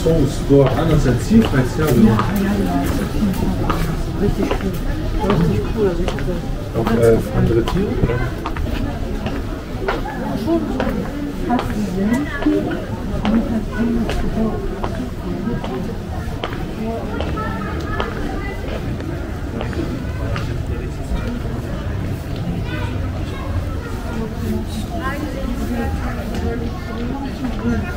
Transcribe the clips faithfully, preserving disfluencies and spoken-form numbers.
Songs doch anders erzielfreist her. Ja, ja, ja. Richtig cool. Das ist richtig cool. Also ich auch äh, andere Tiere, oder? Schon. Hat sie selbst hier und hat irgendwas gebaut. Thank you.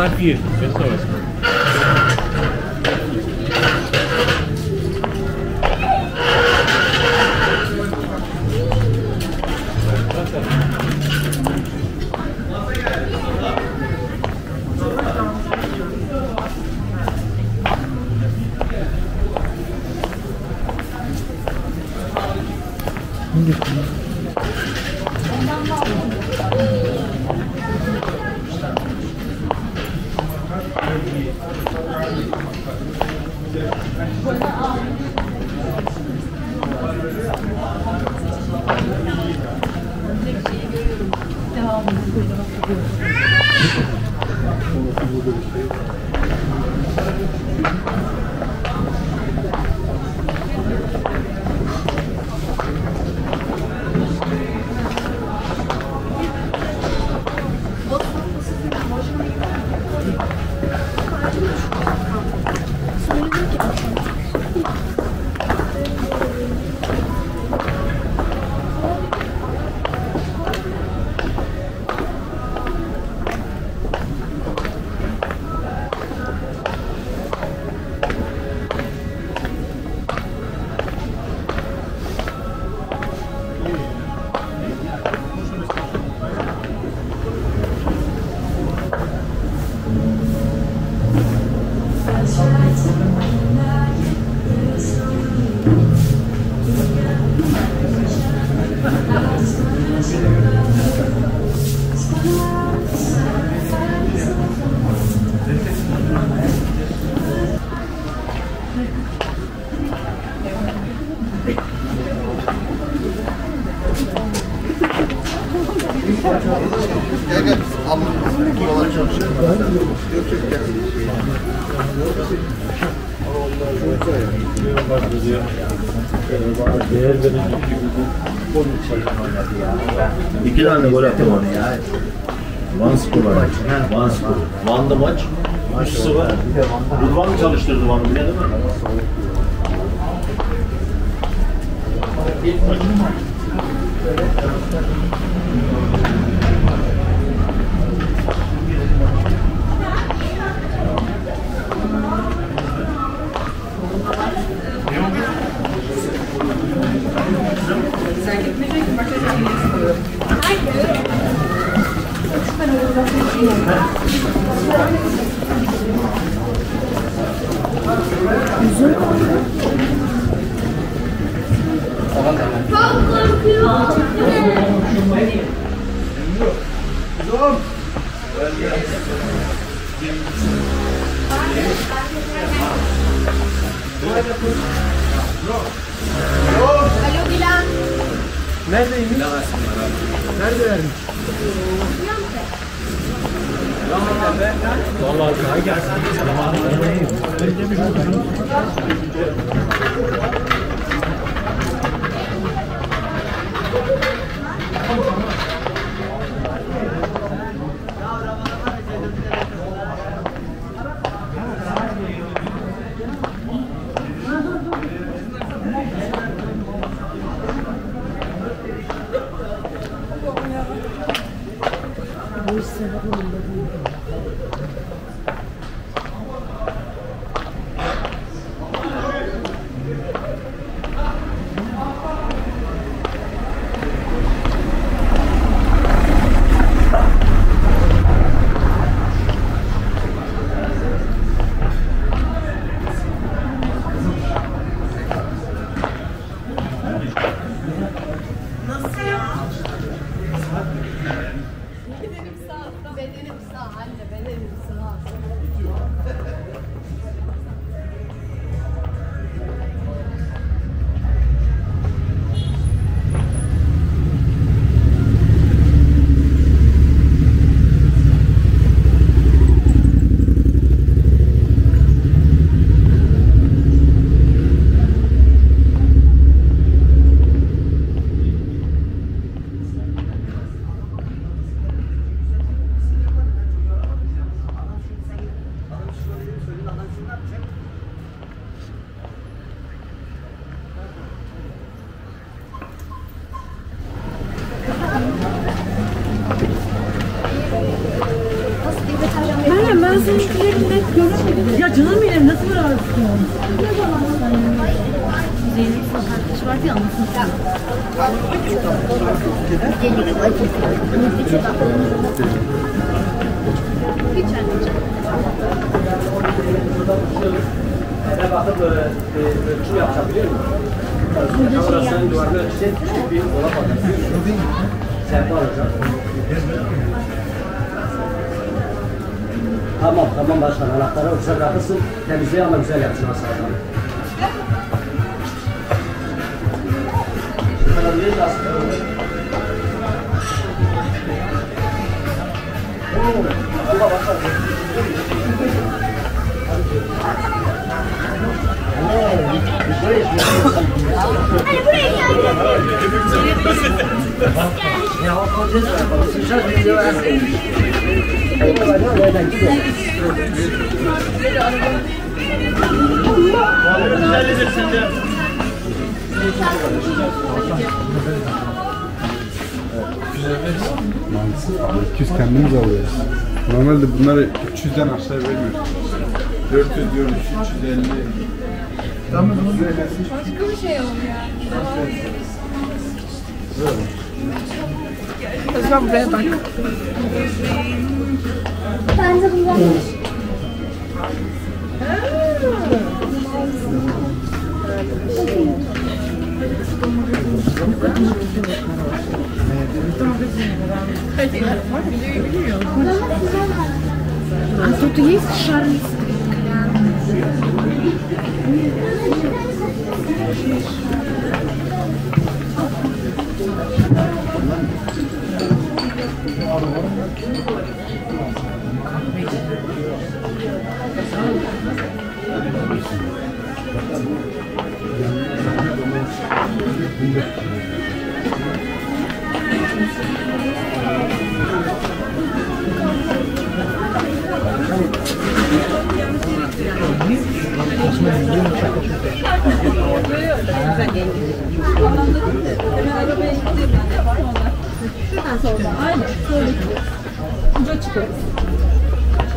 not here. There's no escort. İki tane gol attım onu ya. One score var. One score. Van'da maç. üç sıfır. Rıdvan mı çalıştırdı Van'ı? Ne değil mi? İlk maç. Sen gitmeyecek mi? Başka bir şey istiyorum. Hayır. Ben onu da seçeyim. Güzel. Çok korkuyorum. Zor. Alo Dilan. Neredeymiş? Nerede vermiş? Vallahi kay gelsin. Beklemiş oldum. Ben Ya canım benim nasıl bırakırsın? Zeynep sakartış vardı ya anlasın. Hiç anneciğim. Herhalde böyle ölçüm yapacağım biliyor musun? Kamerasının duvarını ölçecek küçük bir dolap atabiliyor musun? Serpa alacağım. Tamam, tamam başkanım. Anahtarı uçak bırakırsın. Temizliği ama güzel yapsın hastalarını. Şurada da hastalarını. Allah başkanım. Hadi buraya gel. Ya o koca sıçar bizi versin. iki yüz kendimiz alıyoruz. Normalde bunları üç yüzden aşağı vermiyoruz. dört yüz diyoruz, üç yüz elli. Tamam, başka bir şey olmuyor. Özlem buraya bak. Ben de bundan. А тут есть шарнис клян.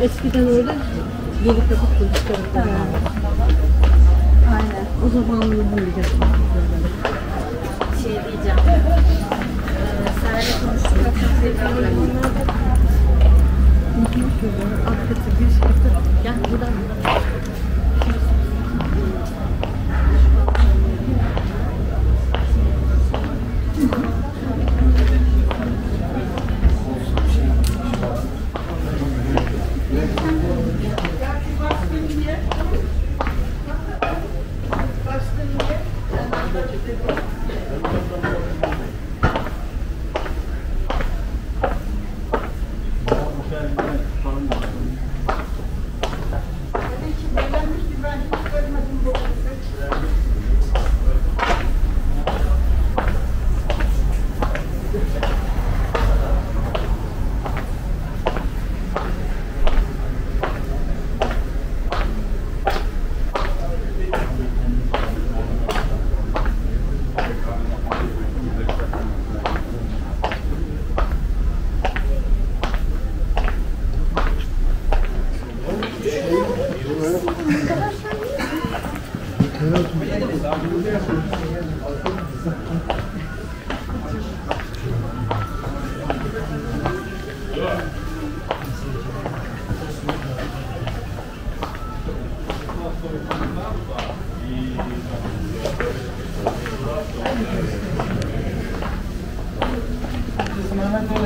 Eskiden orada yeni kapıp buluşturdu. Aynen. O zaman bulacağız. Şey diyeceğim. Serayla konuştuk. Akıtı bir şartı. Gel buradan.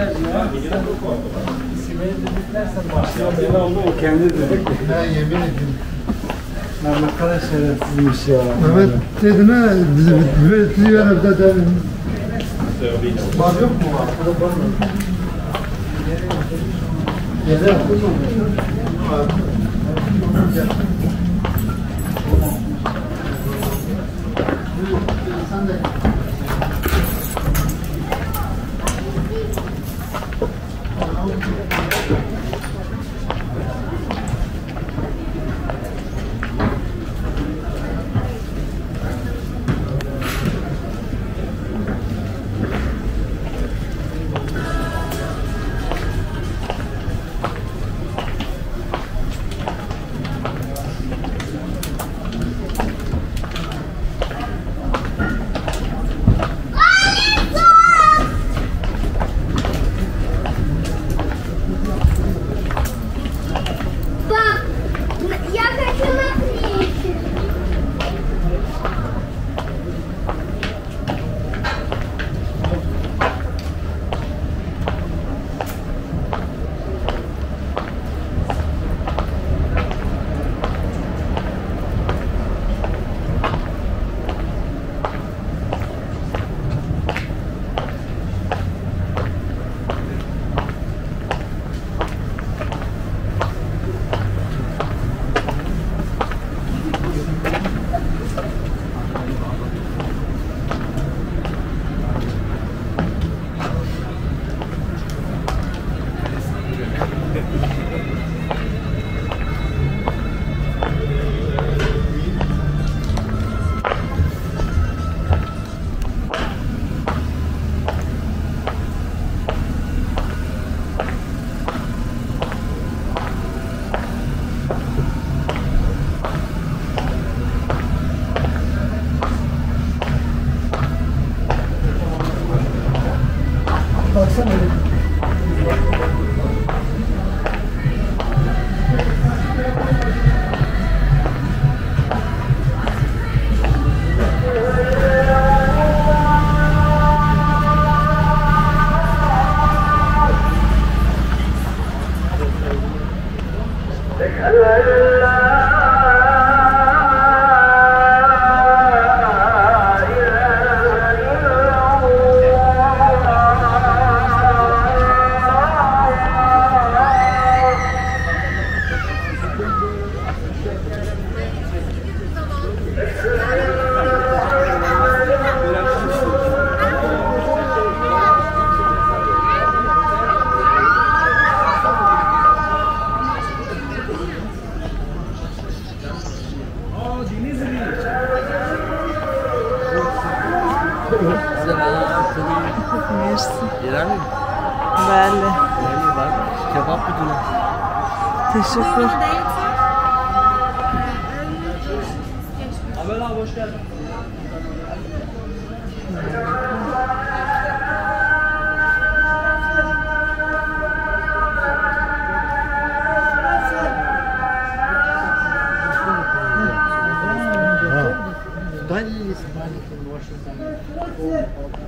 Evet dedim ha, bizi yanımda dedim. Bakıp mı var? Yeter mi? Hadi Teşekkür. Abel abi hoş geldin. Ben